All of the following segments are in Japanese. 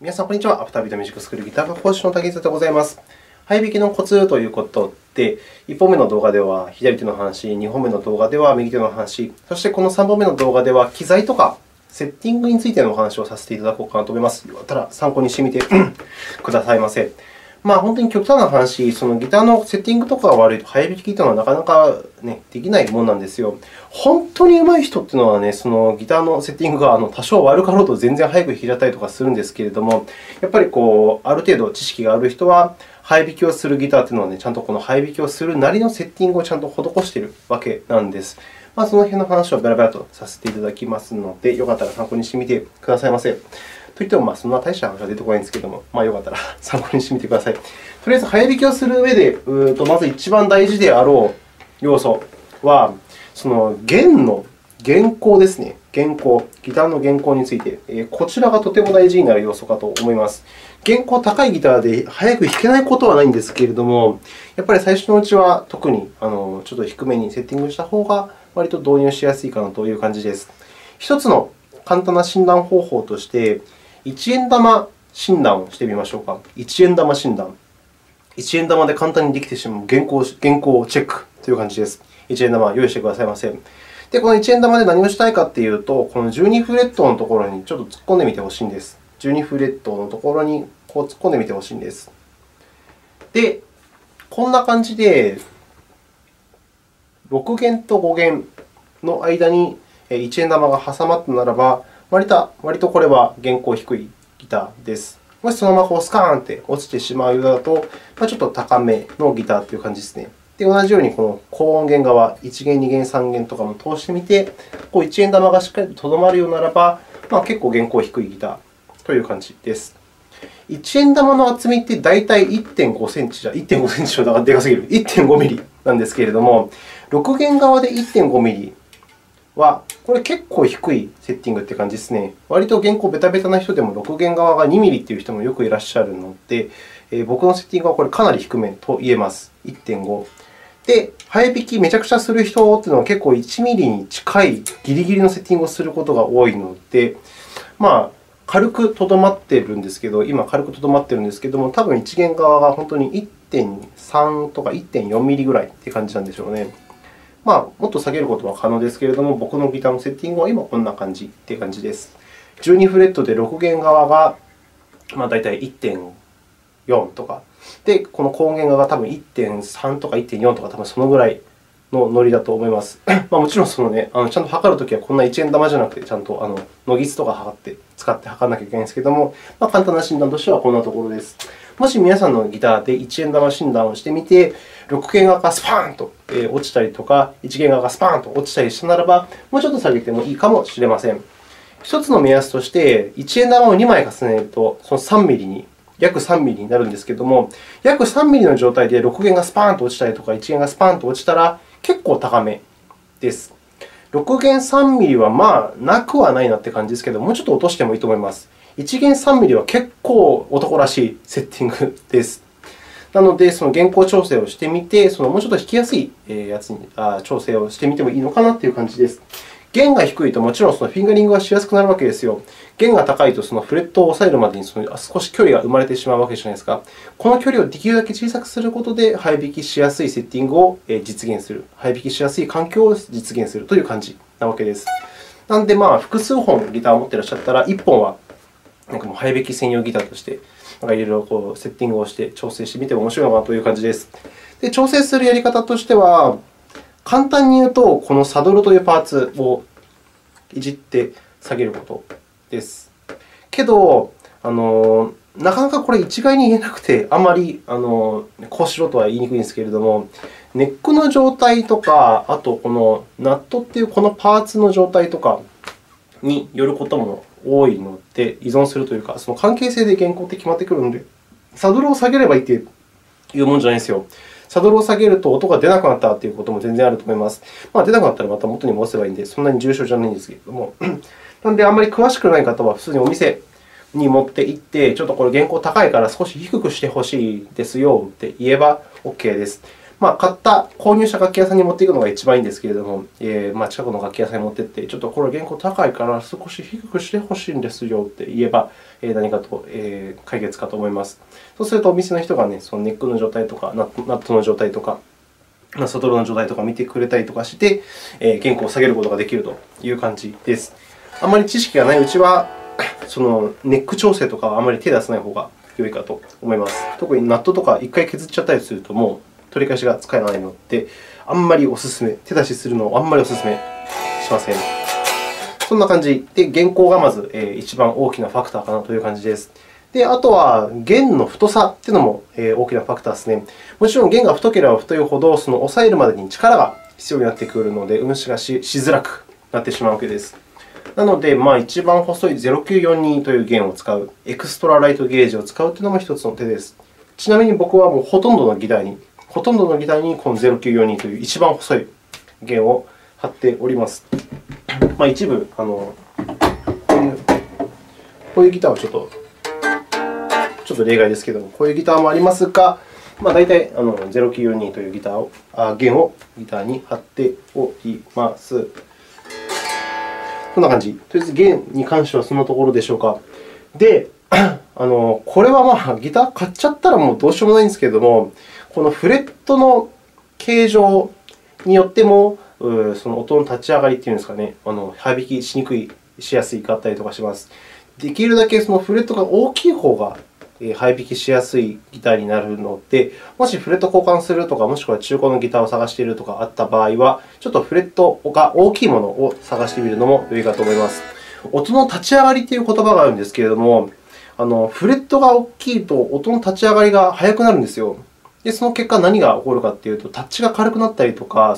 皆さん、こんにちは。アフタービートミュージックスクールギター科講師の竹内でございます。はいびきのコツということで、1本目の動画では左手の半紙、2本目の動画では右手の半紙、そしてこの3本目の動画では機材とかセッティングについてのお話をさせていただこうかなと思います。よかったら参考にしてみてくださいませ。本当に極端な話、そのギターのセッティングとかが悪いと、早弾きというのはなかなか、できないものなんですよ。本当に上手い人というのは、そのギターのセッティングが多少悪かろうと全然早く弾いちゃったりとかするんですけれども、やっぱりある程度知識がある人は、早弾きをするギターというのは、ちゃんとこの早弾きをするなりのセッティングをちゃんと施しているわけなんです。その辺の話をベラベラとさせていただきますので、よかったら参考にしてみてくださいませ。といっても、そんな大した話は出てこないんですけれども、よかったら参考にしてみてください。とりあえず、早弾きをする上で、まず一番大事であろう要素は、その弦の弦高ですね。弦高、ギターの弦高について、こちらがとても大事になる要素かと思います。弦高高いギターで早く弾けないことはないんですけれども、やっぱり最初のうちは特にちょっと低めにセッティングしたほうが、割と導入しやすいかなという感じです。一つの簡単な診断方法として、1円玉診断をしてみましょうか。1円玉診断。1円玉で簡単にできてしまう原稿をチェックという感じです。1円玉を用意してくださいませ。で、この1円玉で何をしたいかというと、この12フレットのところにちょっと突っ込んでみてほしいんです。12フレットのところに突っ込んでみてほしいんです。で、こんな感じで、6弦と5弦の間に1円玉が挟まったならば、割とこれは弦高低いギターです。もしそのままスカーンって落ちてしまうようだと、ちょっと高めのギターという感じですね。で、同じようにこの高音弦側、1弦、2弦、3弦とかも通してみて、1円玉がしっかりととどまるようならば、結構弦高低いギターという感じです。1円玉の厚みって大体 1.5 センチじゃ、1.5 センチはでかすぎる、1.5 ミリなんですけれども、6弦側で 1.5 ミリ。は、これ結構低いセッティングという感じですね。割と弦高ベタベタな人でも6弦側が2ミリという人もよくいらっしゃるので、僕のセッティングはこれかなり低めと言えます。1.5。で、早弾きめちゃくちゃする人というのは結構1ミリに近いギリギリのセッティングをすることが多いので、軽くとどまっているんですけど、多分1弦側が本当に 1.3 とか 1.4 ミリぐらいという感じなんでしょうね。もっと下げることは可能ですけれども、僕のギターのセッティングは今こんな感じという感じです。12フレットで6弦側がだいたい 1.4 とか、で、この高音弦側が多分 1.3 とか 1.4 とか、多分そのぐらいのノリだと思います。もちろんちゃんと測るときはこんな1円玉じゃなくて、ちゃんとノギスとか使って測らなきゃいけないんですけれども、簡単な診断としてはこんなところです。もし皆さんのギターで1円玉診断をしてみて、6弦側がスパーンと落ちたりとか、1弦側がスパーンと落ちたりしたならば、もうちょっと下げてもいいかもしれません。一つの目安として、1円玉を2枚重ねると、その3ミリに、約3ミリになるんですけれども、約3ミリの状態で6弦がスパーンと落ちたりとか、1弦がスパーンと落ちたら、結構高めです。6弦3ミリはなくはないなという感じですけど、もうちょっと落としてもいいと思います。1弦3ミリは結構男らしいセッティングです。なので、その弦高調整をしてみて、もうちょっと弾きやすいやつに調整をしてみてもいいのかなという感じです。弦が低いと、もちろんフィンガリングがしやすくなるわけですよ。弦が高いと、フレットを押さえるまでに少し距離が生まれてしまうわけじゃないですか。この距離をできるだけ小さくすることで、早弾きしやすいセッティングを実現する、早弾きしやすい環境を実現するという感じなわけです。なので、複数本ギターを持っていらっしゃったら、1本は早弾き専用ギターとして、いろいろセッティングをして調整してみても面白いのかなという感じです。で、調整するやり方としては、簡単に言うと、このサドルというパーツをいじって下げることです。けど、なかなかこれ一概に言えなくて、あまりこうしろとは言いにくいんですけれども、ネックの状態とか、あとこのナットというこのパーツの状態とかによることも多いので、依存するというか、その関係性で弦高って決まってくるので、サドルを下げればいいというものじゃないんですよ。サドルを下げると音が出なくなったということも全然あると思います。出なくなったらまた元に戻せばいいので、そんなに重症じゃないんですけれども。なので、あまり詳しくない方は普通にお店に持って行って、ちょっとこれ弦高高いから少し低くしてほしいですよって言えば OK です。まあ、買った購入した楽器屋さんに持っていくのが一番いいんですけれども、まあ、近くの楽器屋さんに持っていって、ちょっとこれ原稿高いから少し低くしてほしいんですよって言えば、何かと解決かと思います。そうするとお店の人がね、そのネックの状態とか、ナットの状態とか、サドルの状態とか見てくれたりとかして、原稿を下げることができるという感じです。あまり知識がないうちは、そのネック調整とかはあまり手を出さないほうが良いかと思います。特にナットとか1回削っちゃったりすると、もう取り返しがつかないので、あんまりおすすめ、手出しするのをあんまりおすすめしません。そんな感じで、原稿がまず一番大きなファクターかなという感じです。で、あとは弦の太さというのも大きなファクターですね。もちろん弦が太ければ太いほど、その押さえるまでに力が必要になってくるので、運指がしづらくなってしまうわけです。なので、まあ、一番細い0942という弦を使う、エクストラライトゲージを使うというのも一つの手です。ちなみに僕はもうほとんどのギターにこの0942という一番細い弦を貼っております。まあ、一部こういうギターはちょっと例外ですけれども、こういうギターもありますが、まあ、大体0942という弦をギターに貼っております。こんな感じ。とりあえず弦に関してはそんなところでしょうか。で、これはまあギター買っちゃったらもうどうしようもないんですけれども、このフレットの形状によっても、その音の立ち上がりというんですかね、弾きしにくい、しやすいかったりとかします。できるだけそのフレットが大きいほうが弾きしやすいギターになるので、もしフレット交換するとか、もしくは中古のギターを探しているとかあった場合は、ちょっとフレットが大きいものを探してみるのも良いかと思います。音の立ち上がりという言葉があるんですけれども、フレットが大きいと音の立ち上がりが速くなるんですよ。で、その結果何が起こるかというと、タッチが軽くなったりとか、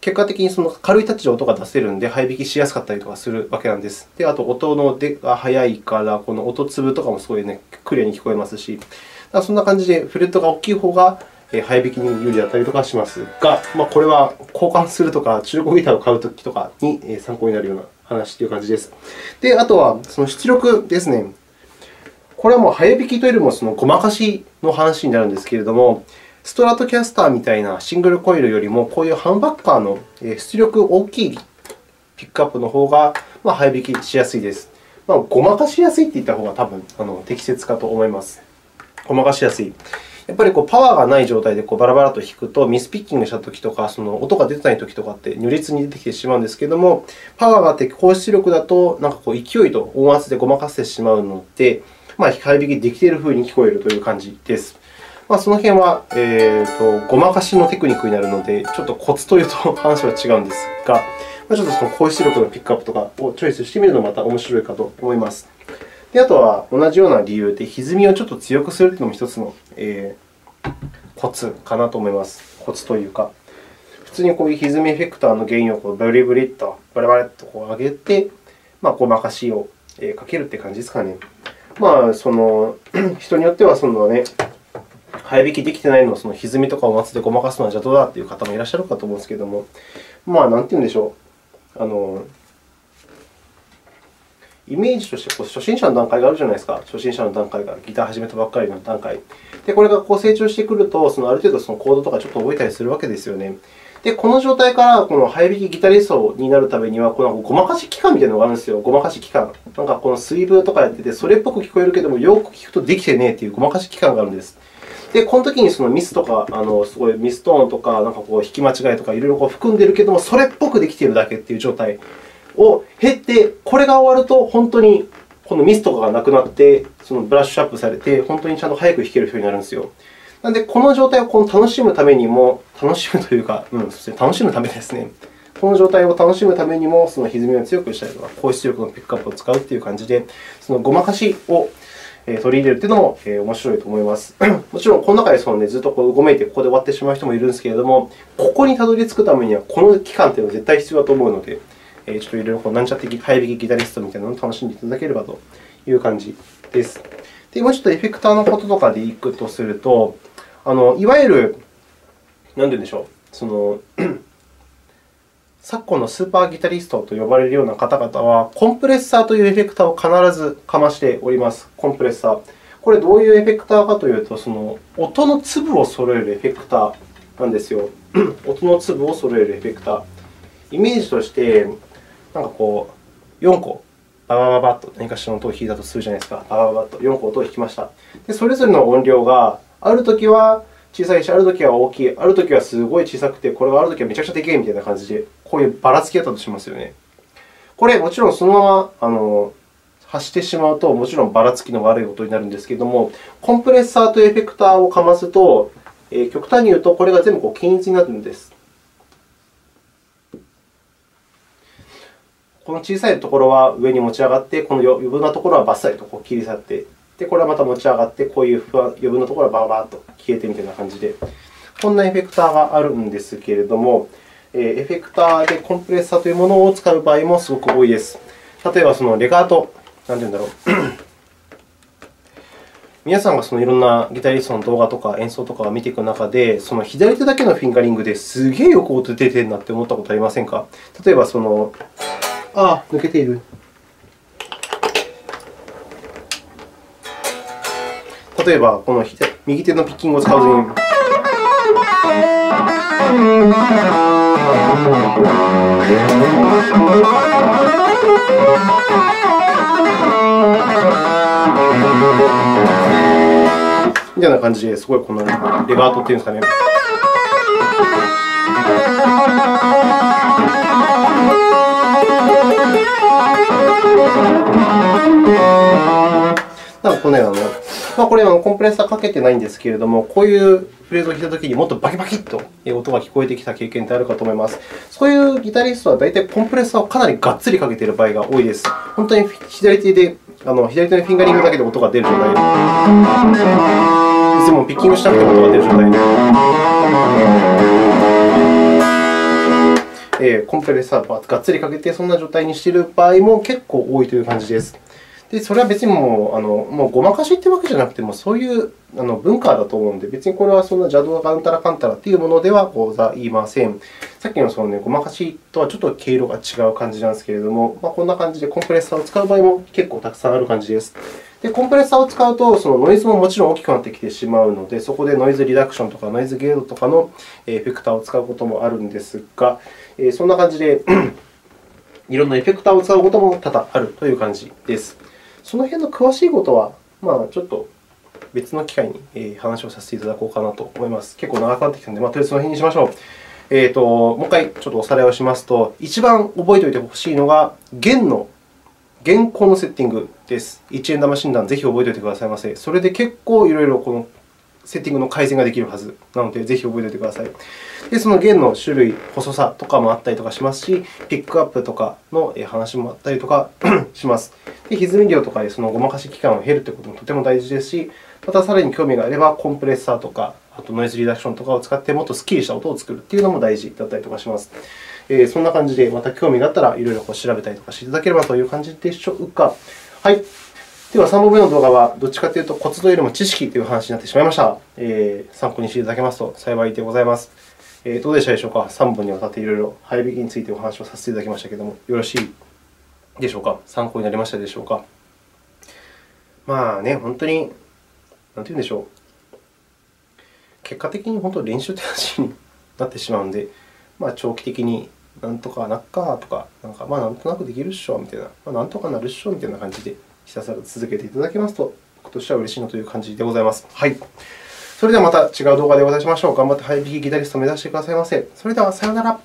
結果的にその軽いタッチで音が出せるので、速弾きしやすかったりとかするわけなんです。で、あと、音の出が速いから、この音粒とかもすごいね、クリアに聞こえますし、だからそんな感じで、フレットが大きいほうが速弾きに有利だったりとかしますが、まあ、これは交換するとか、中古ギターを買うときとかに参考になるような話という感じです。で、あとはその出力ですね。これはもう速弾きというよりもそのごまかしの話になるんですけれども、ストラトキャスターみたいなシングルコイルよりも、こういうハンバッカーの出力大きいピックアップのほうが速弾きしやすいです。まあ、ごまかしやすいと言ったほうが多分適切かと思います。ごまかしやすい。やっぱりパワーがない状態でバラバラと弾くと、ミスピッキングしたときとか、その音が出てないときとかって如実に出てきてしまうんですけれども、パワーがあって高出力だと、なんか勢いと音圧でごまかしてしまうので、まあ、速弾きできているふうに聞こえるという感じです。まあ、その辺は、ごまかしのテクニックになるので、ちょっとコツというと話は違うんですが、ちょっとその高出力のピックアップとかをチョイスしてみるのもまた面白いかと思います。で、あとは同じような理由で、歪みをちょっと強くするというのも一つの、コツかなと思います。コツというか、普通にこういう歪みエフェクターの弦をブリブリっとバラバラっと上げて、まあ、ごまかしをかけるという感じですかね。まあ、人によっては早弾きできてないのをその歪みとかを待つでごまかすのは邪道だという方もいらっしゃるかと思うんですけれども、まあ、なんていうんでしょう、イメージとして初心者の段階があるじゃないですか、初心者の段階が、ギター始めたばっかりの段階。で、これが成長してくると、ある程度コードとかちょっと覚えたりするわけですよね。で、この状態からこの早弾きギタリストになるためには、ごまかし期間みたいなのがあるんですよ。ごまかし期間。なんかこのスイーブとかやってて、それっぽく聞こえるけども、よく聞くとできてねえというごまかし期間があるんです。で、このときにミスとか、すごいミストーンとか、なんか弾き間違いとかいろいろ含んでいるけれども、それっぽくできているだけという状態を経て、これが終わると、本当にこのミスとかがなくなって、ブラッシュアップされて、本当にちゃんと早く弾けるようになるんですよ。なので、この状態を楽しむためにも、楽しむためですね。この状態を楽しむためにも、その歪みを強くしたりとか、高出力のピックアップを使うという感じで、そのごまかしを取り入れるというのも面白いと思います。もちろん、この中でずっとうごめいて、ここで終わってしまう人もいるんですけれども、ここにたどり着くためには、この期間というのは絶対必要だと思うので、ちょっといろいろなんちゃって早弾きギタリストみたいなのを楽しんでいただければという感じです。で、もうちょっとエフェクターのこととかでいくとすると、いわゆる、なんていうんでしょう、昨今のスーパーギタリストと呼ばれるような方々は、コンプレッサーというエフェクターを必ずかましております。コンプレッサー。これ、どういうエフェクターかというと、音の粒を揃えるエフェクターなんですよ。音の粒を揃えるエフェクター。イメージとして、なんかこう、4個、ババババッと何かしらの音を弾いたとするじゃないですか。ババババッと4個音を弾きました。で、それぞれの音量があるときは小さいし、あるときは大きい、あるときはすごい小さくて、これがあるときはめちゃくちゃでけえみたいな感じで、こういうばらつきだったとしますよね。これ、もちろんそのまま発してしまうと、もちろんばらつきの悪い音になるんですけれども、コンプレッサーとエフェクターをかますと、極端に言うと、これが全部こう均一になるんです。この小さいところは上に持ち上がって、この余分なところはバッサリとこう切り去って、で、これはまた持ち上がって、こういう余分なところはバーバーと消えてみたいな感じで、こんなエフェクターがあるんですけれども、エフェクターでコンプレッサーというものを使う場合もすごく多いです。例えば、そのレガート、なんていうんだろう。皆さんがそのいろんなギタリストの動画とか演奏とかを見ていく中で、その左手だけのフィンガリングですげえよく音出てるなって思ったことありませんか？例えば、その抜けている。例えば、この右手のピッキングを使う時に。みたいな感じですごいこのレガートっていうんですかね。なんかこのようなこれはコンプレッサーかけてないんですけれども、こういうフレーズを弾いたときにもっとバキバキッと音が聞こえてきた経験ってあるかと思います。そういうギタリストは大体コンプレッサーをかなりがっつりかけている場合が多いです。本当に左手のフィンガリングだけで音が出る状態。いつもピッキングしなくても音が出る状態。コンプレッサーをがっつりかけて、そんな状態にしている場合も結構多いという感じです。で、それは別にもうごまかしというわけじゃなくても、そういう文化だと思うので、別にこれはそんな邪道がうんたらかんたらというものではございません。さっきのそのごまかしとはちょっと毛色が違う感じなんですけれども、こんな感じでコンプレッサーを使う場合も結構たくさんある感じです。で、コンプレッサーを使うと、そのノイズももちろん大きくなってきてしまうので、そこでノイズリダクションとかノイズゲートとかのエフェクターを使うこともあるんですが、そんな感じでいろんなエフェクターを使うことも多々あるという感じです。その辺の詳しいことは、ちょっと別の機会に話をさせていただこうかなと思います。結構長くなってきたので、とりあえずその辺にしましょう。もう一回ちょっとおさらいをしますと、一番覚えておいてほしいのが、弦高のセッティングです。1円玉診断、ぜひ覚えておいてくださいませ。それで結構いろいろこのセッティングの改善ができるはずなので、ぜひ覚えておいてください。で、その弦の種類、細さとかもあったりとかしますし、ピックアップとかの話もあったりとかします。で、歪み量とかでそのごまかし期間を経るということもとても大事ですし、またさらに興味があれば、コンプレッサーとか、あとノイズリダクションとかを使ってもっとすっきりした音を作るというのも大事だったりとかします。そんな感じで、また興味があったらいろいろ調べたりとかしていただければという感じでしょうか。はい。では、3本目の動画は、どっちかというとコツというよりも知識という話になってしまいました。参考にしていただけますと幸いでございます。どうでしたでしょうか。3本にわたっていろいろ早弾きについてお話をさせていただきましたけれども、よろしいでしょうか。参考になりましたでしょうか。本当に、なんていうんでしょう。結果的に本当に練習という話になってしまうので、長期的に、なんとかなっかとか、なんとなくできるっしょみたいな、なんとかなるっしょみたいな感じで、ひたすら続けていただけますと、僕としては嬉しいなという感じでございます。はい。それではまた違う動画でお会いしましょう。頑張って早弾きギタリストを目指してくださいませ。それでは、さようなら。